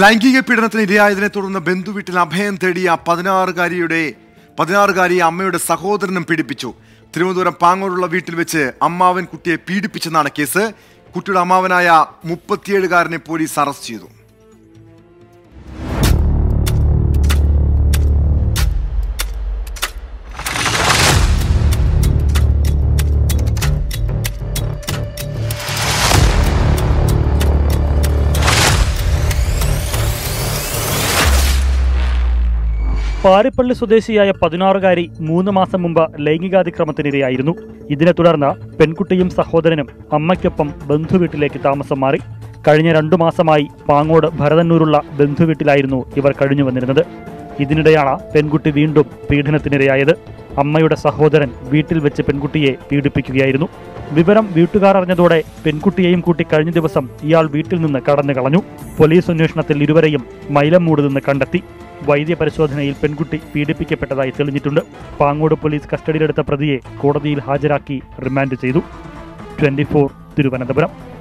ലൈംഗിക പീഡനത്തിന് ഇരയായതിനെ തുടർന്ന് ബന്ധുവീട്ടിൽ അഭയം തേടിയ പതിനാറുകാരിയെ അമ്മയുടെ സഹോദരനും പീഡിപ്പിച്ചു. തിരുവനന്തപുരം പാങ്ങൂരുള്ള വീട്ടിൽ വെച്ച് അമ്മാവൻ കുട്ടിയെ പീഡിപ്പിച്ചെന്നാണ് കേസ്. കുട്ടിയുടെ അമ്മാവനായ 37-കാരനെ പോലീസ് അറസ്റ്റ് ചെയ്തു. പാരിപ്പള്ളി സ്വദേശിയായ 16-കാരി 3 മാസം മുമ്പ് ലൈംഗികാതിക്രമത്തിനിരയായിരുന്നു. ഇതിനെ തുടർന്ന് പെൺകുട്ടിയും സഹോദരനും അമ്മയ്ക്കൊപ്പം ബന്ധുവീട്ടിലേക്ക് താമസം മാറി. കഴിഞ്ഞ 2 മാസമായി പാങ്ങോട് ഭരതന്നൂരുള്ള ബന്ധുവീട്ടിലായിരുന്നു ഇവർ കഴിഞ്ഞു വന്നിരുന്നത്. ഇതിനിടെയാണ് പെൺകുട്ടി വീണ്ടും പീഡനത്തിനിരയായത്. അമ്മയുടെ സഹോദരൻ വീട്ടിൽ വെച്ച് പെൺകുട്ടിയെ പീഡിപ്പിക്കുകയായിരുന്നു. വിവരം വീട്ടുകാർ അറിഞ്ഞതോടെ പെൺകുട്ടിയെയും കൂട്ടി കഴിഞ്ഞ ദിവസം ഇയാൾ വീട്ടിൽ നിന്ന് കടന്നു കളഞ്ഞു. പോലീസ് അന്വേഷണത്തിൽ ഇരുവരെയും മൈലമൂട് നിന്ന് കണ്ടെത്തി. വൈദ്യ പരിശോധനയിൽ പെൺകുട്ടി പീഡിപ്പിക്കപ്പെട്ടതായി തെളിഞ്ഞിട്ടുണ്ട്. പാങ്ങോട് പോലീസ് കസ്റ്റഡിയിലെടുത്ത പ്രതിയെ കോടതിയിൽ ഹാജരാക്കി റിമാൻഡ് ചെയ്തു. 24 തിരുവനന്തപുരം.